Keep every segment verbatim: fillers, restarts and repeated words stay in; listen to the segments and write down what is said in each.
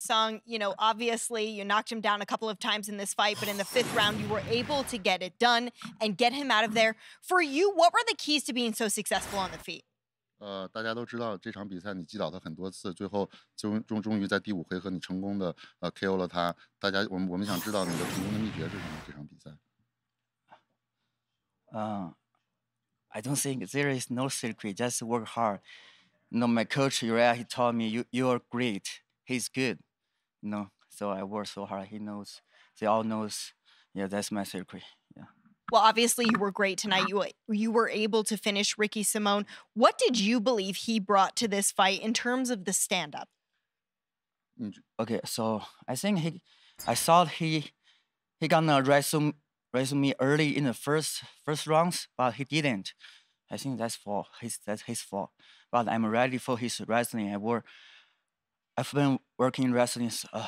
Sung, you know, obviously you knocked him down a couple of times in this fight, but in the fifth round, you were able to get it done and get him out of there. For you, what were the keys to being so successful on the feet? 呃，大家都知道这场比赛你击倒他很多次，最后终终终于在第五回合你成功的呃 K O 了他。大家，我们我们想知道你的成功的秘诀是什么？这场比赛。嗯、uh, I don't think there is no secret. Just work hard. You know, my coach Urijah, he taught me you you are great. He's good. You know, so I work so hard. He knows. They all knows. Yeah, that's my secret. Yeah. Well, obviously, you were great tonight. You, you were able to finish Ricky Simon. What did you believe he brought to this fight in terms of the stand-up? Okay, so I think he, I thought he, he gonna wrestle, wrestle me early in the first first rounds, but he didn't. I think that's fault. His that's his fault. But I'm ready for his wrestling. I work. I've been working wrestling uh,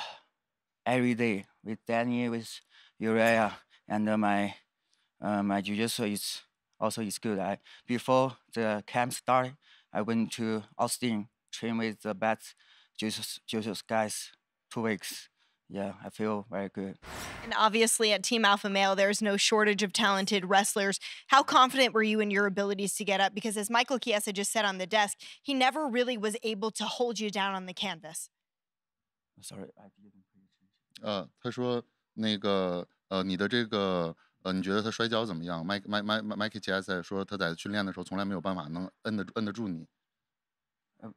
every day with Danny, with Urijah, and uh, my. Uh, my jiu-jitsu is also is good. I, before the camp started, I went to Austin, trained with the Bats Jiu-Jitsu guys two weeks. Yeah, I feel very good. And obviously at Team Alpha Male, there's no shortage of talented wrestlers. How confident were you in your abilities to get up? Because as Michael Chiesa just said on the desk, he never really was able to hold you down on the canvas. Sorry, I didn't pay attention. Uh, 他说那个呃你的这个 呃，你觉得他摔跤怎么样 ？Mike Mike Mike Michael Chiesa 说他在训练的时候从来没有办法能摁得摁得住你。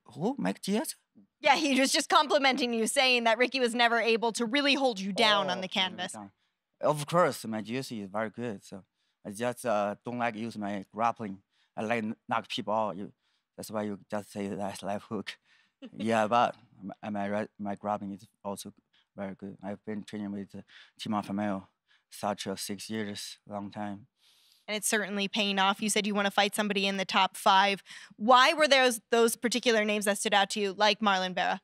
Who Mike Chiesa? Yeah, he was just complimenting you, saying that Ricky was never able to really hold you down on the canvas. Of course, my jiu-jitsu is very good, so I just don't like use my grappling. I like knock people out. That's why you just say that's left hook. Yeah, but my my grappling is also very good. I've been training with Team Alpha Male. Such a six years, long time. And it's certainly paying off. You said you want to fight somebody in the top five. Why were those those particular names that stood out to you, like Marlon Vera?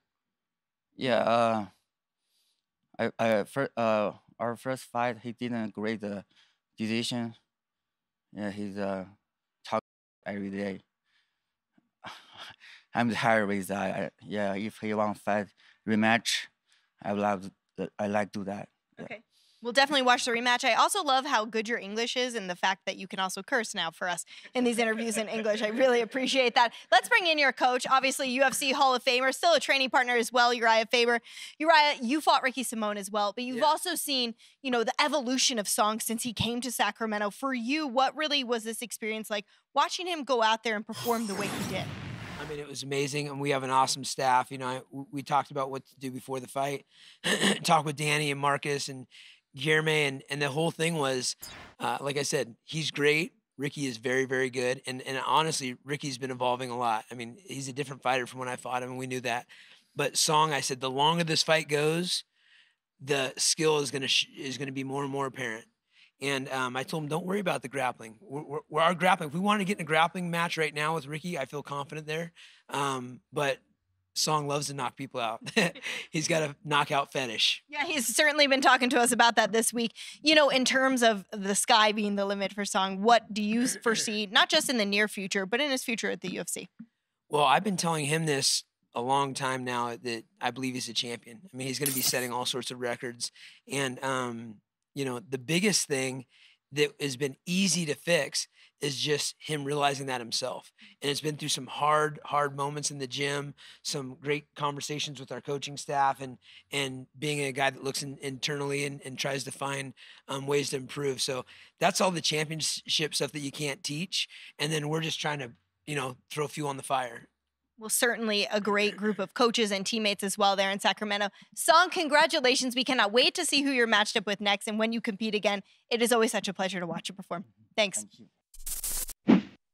Yeah, uh, I, I, for, uh, our first fight, he didn't agree the decision. Yeah, he's uh, talking every day. I'm tired with that. I, yeah, if he wants to fight rematch, I love I like to do that. Yeah. Okay. We'll definitely watch the rematch. I also love how good your English is and the fact that you can also curse now for us in these interviews in English. I really appreciate that. Let's bring in your coach, obviously U F C Hall of Famer, still a training partner as well, Urijah Faber. Urijah, you fought Ricky Simon as well, but you've yeah. also seen, you know, the evolution of Song since he came to Sacramento. For you, what really was this experience like watching him go out there and perform the way he did? I mean, it was amazing, and we have an awesome staff. You know, I, we talked about what to do before the fight, talk with Danny and Marcus and Jeremy, and, and the whole thing was, uh, like I said, he's great. Ricky is very, very good. And, and honestly, Ricky's been evolving a lot. I mean, he's a different fighter from when I fought him, and we knew that. But Song, I said, the longer this fight goes, the skill is going to is going to be more and more apparent. And um, I told him, don't worry about the grappling. We're, we're, we're our grappling. If we want to get in a grappling match right now with Ricky, I feel confident there. Um, but Song loves to knock people out. He's got a knockout fetish. Yeah, he's certainly been talking to us about that this week. You know, in terms of the sky being the limit for Song, what do you foresee, not just in the near future, but in his future at the U F C? Well, I've been telling him this a long time now that I believe he's a champion. I mean, he's going to be setting all sorts of records. And, um, you know, the biggest thing that has been easy to fix is just him realizing that himself. And it's been through some hard, hard moments in the gym, some great conversations with our coaching staff, and and being a guy that looks in, internally and, and tries to find um, ways to improve. So that's all the championship stuff that you can't teach. And then we're just trying to, you know, throw fuel on the fire. Well, certainly a great group of coaches and teammates as well there in Sacramento. Song, congratulations. We cannot wait to see who you're matched up with next and when you compete again. It is always such a pleasure to watch you perform. Thanks. Thank you.